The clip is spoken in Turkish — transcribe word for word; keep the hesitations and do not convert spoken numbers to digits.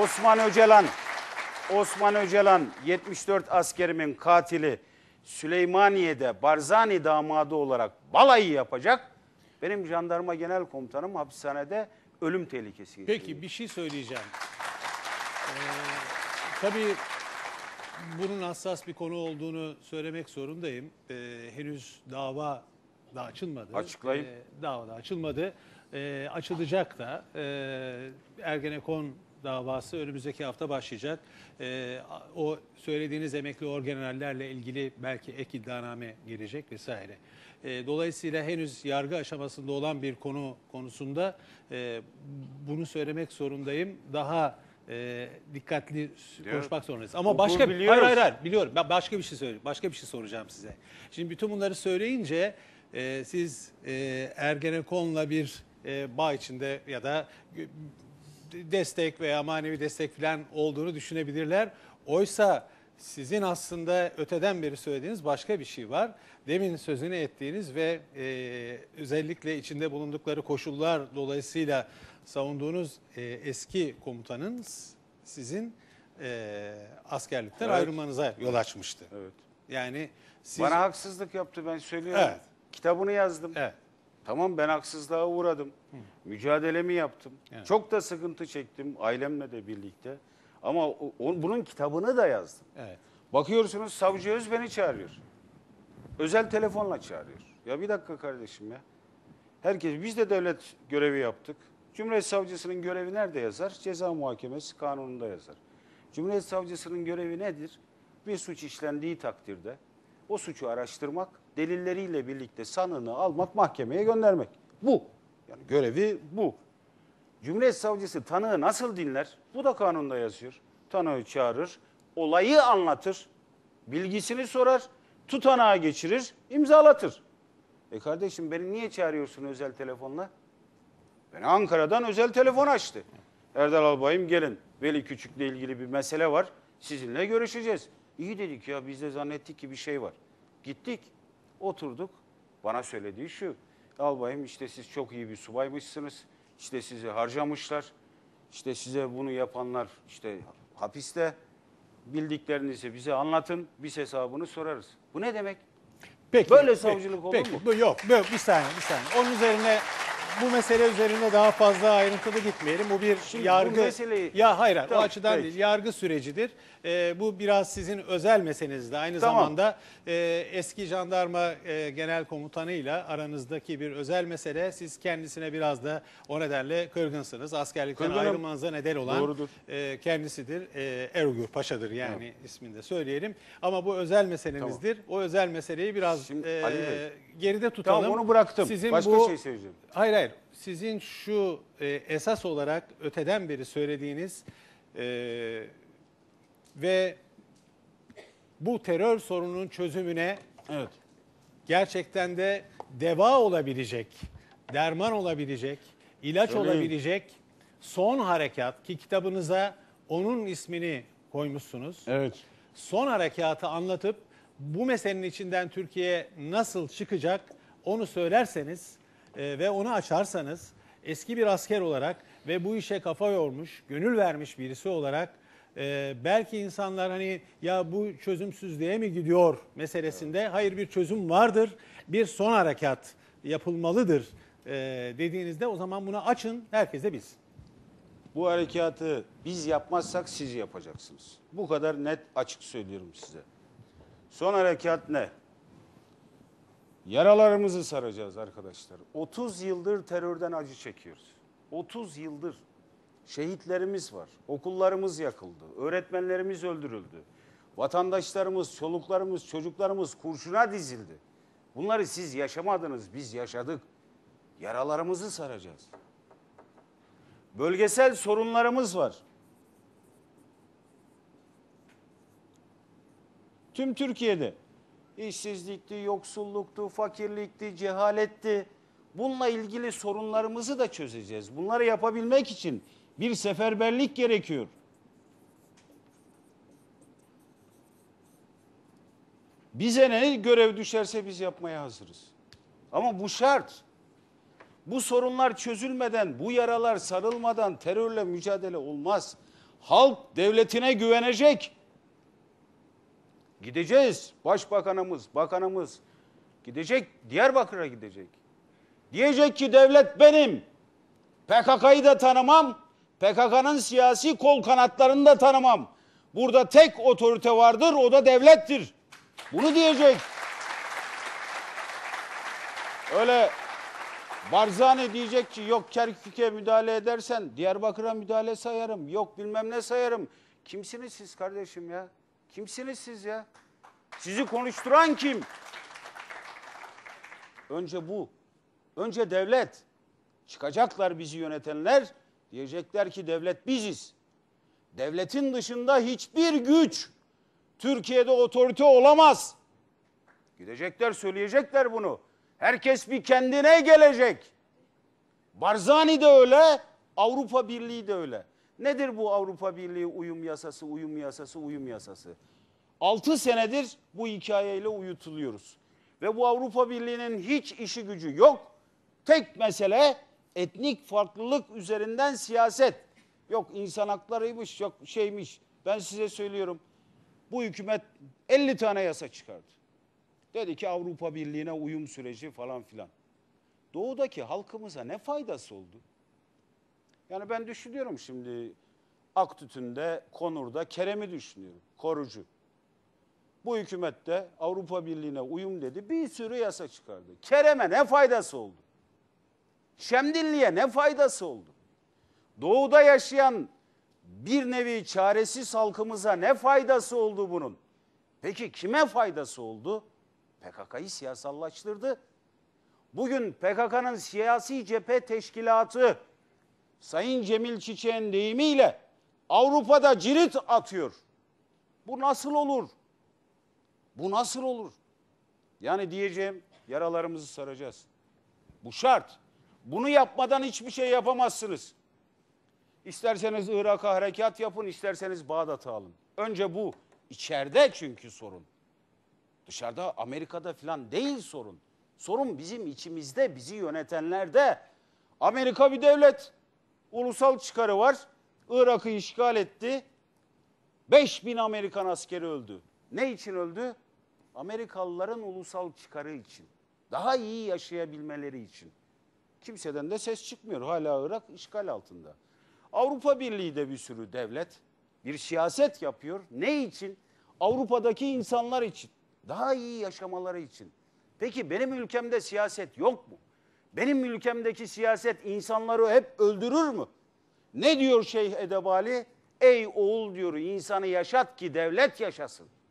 Osman Öcalan, Osman Öcalan yetmiş dört askerimin katili Süleymaniye'de Barzani damadı olarak balayı yapacak. Benim jandarma genel komutanım hapishanede ölüm tehlikesi geçirdi. Peki bir şey söyleyeceğim. Ee, tabii bunun hassas bir konu olduğunu söylemek zorundayım. Ee, henüz dava da açılmadı. Açıklayın. Ee, dava da açılmadı. Ee, açılacak da. Ee, Ergenekon davası önümüzdeki hafta başlayacak. Ee, o söylediğiniz emekli orgenerallerle ilgili belki ek iddianame gelecek vesaire. Ee, dolayısıyla henüz yargı aşamasında olan bir konu konusunda e, bunu söylemek zorundayım. Daha e, dikkatli ya, konuşmak zorundayız. Ama başka hayır, hayır hayır biliyorum. Ben başka bir şey söyleyeyim. Başka bir şey soracağım size. Şimdi bütün bunları söyleyince e, siz e, Ergenekon'la bir e, bağ içinde ya da e, destek veya manevi destek falan olduğunu düşünebilirler. Oysa sizin aslında öteden beri söylediğiniz başka bir şey var. Demin sözünü ettiğiniz ve e, özellikle içinde bulundukları koşullar dolayısıyla savunduğunuz e, eski komutanınız sizin e, askerlikten evet. ayrılmanıza yol açmıştı. Evet. Yani siz... Bana haksızlık yaptı, ben söylüyorum. Evet. Kitabını yazdım. Evet. Tamam, ben haksızlığa uğradım. Hı. Mücadelemi yaptım. Evet. Çok da sıkıntı çektim ailemle de birlikte. Ama o, o, bunun kitabını da yazdım. Evet. Bakıyorsunuz savcı öz beni çağırıyor. Özel telefonla çağırıyor. Ya bir dakika kardeşim ya. Herkes, biz de devlet görevi yaptık. Cumhuriyet Savcısının görevi nerede yazar? Ceza muhakemesi kanununda yazar. Cumhuriyet Savcısının görevi nedir? Bir suç işlendiği takdirde o suçu araştırmak, delilleriyle birlikte sanığını almak, mahkemeye göndermek. Bu. Yani görevi bu. Cumhuriyet Savcısı tanığı nasıl dinler? Bu da kanunda yazıyor. Tanığı çağırır, olayı anlatır, bilgisini sorar, tutanağa geçirir, imzalatır. E kardeşim, beni niye çağırıyorsun özel telefonla? Beni Ankara'dan özel telefon açtı. Erdal Albay'ım gelin, Veli Küçük'le ilgili bir mesele var, sizinle görüşeceğiz. İyi dedik ya, biz de zannettik ki bir şey var. Gittik, oturduk, bana söylediği şu: albayım işte siz çok iyi bir subaymışsınız, işte sizi harcamışlar, işte size bunu yapanlar işte hapiste, bildiklerinizi bize anlatın, biz hesabını sorarız. Bu ne demek? Peki, böyle savcılık olur mu? Yok, bir saniye, bir saniye. Onun üzerine, bu mesele üzerine daha fazla ayrıntılı gitmeyelim. Bu bir Şimdi yargı... Bu meseleyi... Ya hayır, tamam, o açıdan peki. değil. Yargı sürecidir. Ee, bu biraz sizin özel meselenizde. Aynı tamam. zamanda e, eski jandarma e, genel komutanıyla aranızdaki bir özel mesele. Siz kendisine biraz da o nedenle kırgınsınız. Askerlikten Kırgınım. ayrılmanıza neden olan e, kendisidir. E, Ergür Paşa'dır yani evet. ismini de söyleyelim. Ama bu özel meselemizdir. Tamam. O özel meseleyi biraz Şimdi, e, geride tutalım. Tamam, onu bıraktım. Sizin Başka bu... şey söyleyeceğim. Hayır hayır. Hayır, sizin şu e, esas olarak öteden beri söylediğiniz e, ve bu terör sorununun çözümüne evet. gerçekten de deva olabilecek, derman olabilecek, ilaç Söyleyin. olabilecek son harekat, ki kitabınıza onun ismini koymuşsunuz. Evet. Son harekatı anlatıp bu meselenin içinden Türkiye nasıl çıkacak onu söylerseniz Ee, ve onu açarsanız eski bir asker olarak ve bu işe kafa yormuş, gönül vermiş birisi olarak e, belki insanlar hani ya bu çözümsüzlüğe mi gidiyor meselesinde evet. hayır bir çözüm vardır, bir son harekat yapılmalıdır e, dediğinizde o zaman bunu açın, herkes de bilsin. Bu harekatı biz yapmazsak siz yapacaksınız. Bu kadar net, açık söylüyorum size. Son harekat ne? Yaralarımızı saracağız arkadaşlar. otuz yıldır terörden acı çekiyoruz. otuz yıldır şehitlerimiz var. Okullarımız yakıldı. Öğretmenlerimiz öldürüldü. Vatandaşlarımız, çoluklarımız, çocuklarımız kurşuna dizildi. Bunları siz yaşamadınız, biz yaşadık. Yaralarımızı saracağız. Bölgesel sorunlarımız var. Tüm Türkiye'de. İşsizlikti, yoksulluktu, fakirlikti, cehaletti. Bununla ilgili sorunlarımızı da çözeceğiz. Bunları yapabilmek için bir seferberlik gerekiyor. Bize ne görev düşerse biz yapmaya hazırız. Ama bu şart. Bu sorunlar çözülmeden, bu yaralar sarılmadan terörle mücadele olmaz. halk devletine güvenecek. Gideceğiz. Başbakanımız, bakanımız gidecek. Diyarbakır'a gidecek. Diyecek ki devlet benim. P K K'yı da tanımam. P K K'nın siyasi kol kanatlarını da tanımam. Burada tek otorite vardır, o da devlettir. Bunu diyecek. Öyle Barzani diyecek ki yok Kerkük'e müdahale edersen Diyarbakır'a müdahale sayarım. Yok bilmem ne sayarım. Kimsiniz siz kardeşim ya? Kimsiniz siz ya? Sizi konuşturan kim? Önce bu. Önce devlet. Çıkacaklar bizi yönetenler. Diyecekler ki devlet biziz. Devletin dışında hiçbir güç Türkiye'de otorite olamaz. Gidecekler, söyleyecekler bunu. Herkes bir kendine gelecek. Barzani de öyle, Avrupa Birliği de öyle. Nedir bu Avrupa Birliği uyum yasası, uyum yasası, uyum yasası? Altı senedir bu hikayeyle uyutuluyoruz. Ve bu Avrupa Birliği'nin hiç işi gücü yok. Tek mesele etnik farklılık üzerinden siyaset. Yok insan haklarıymış, yok şeymiş. Ben size söylüyorum. Bu hükümet elli tane yasa çıkardı. Dedi ki Avrupa Birliği'ne uyum süreci falan filan. Doğudaki halkımıza ne faydası oldu? Yani ben düşünüyorum şimdi Aktütün'de, Konur'da Kerem'i düşünüyorum. Korucu. Bu hükümette Avrupa Birliği'ne uyum dedi. Bir sürü yasa çıkardı. Kerem'e ne faydası oldu? Şemdilli'ye ne faydası oldu? Doğuda yaşayan bir nevi çaresiz halkımıza ne faydası oldu bunun? Peki kime faydası oldu? P K K'yı siyasallaştırdı. Bugün P K K'nın siyasi cephe teşkilatı Sayın Cemil Çiçek'in deyimiyle Avrupa'da cirit atıyor. Bu nasıl olur? Bu nasıl olur? Yani diyeceğim yaralarımızı saracağız. Bu şart. Bunu yapmadan hiçbir şey yapamazsınız. İsterseniz Irak'a harekat yapın, isterseniz Bağdat'ı alın. Önce bu. İçeride çünkü sorun. Dışarıda Amerika'da falan değil sorun. Sorun bizim içimizde, bizi yönetenlerde. Amerika bir devlet. Ulusal çıkarı var. Irak'ı işgal etti. beş bin Amerikan askeri öldü. Ne için öldü? Amerikalıların ulusal çıkarı için. Daha iyi yaşayabilmeleri için. Kimseden de ses çıkmıyor. Hala Irak işgal altında. Avrupa Birliği de bir sürü devlet, bir siyaset yapıyor. Ne için? Avrupa'daki insanlar için. Daha iyi yaşamaları için. Peki benim ülkemde siyaset yok mu? Benim ülkemdeki siyaset insanları hep öldürür mü? Ne diyor Şeyh Edebali? Ey oğul diyor, insanı yaşat ki devlet yaşasın.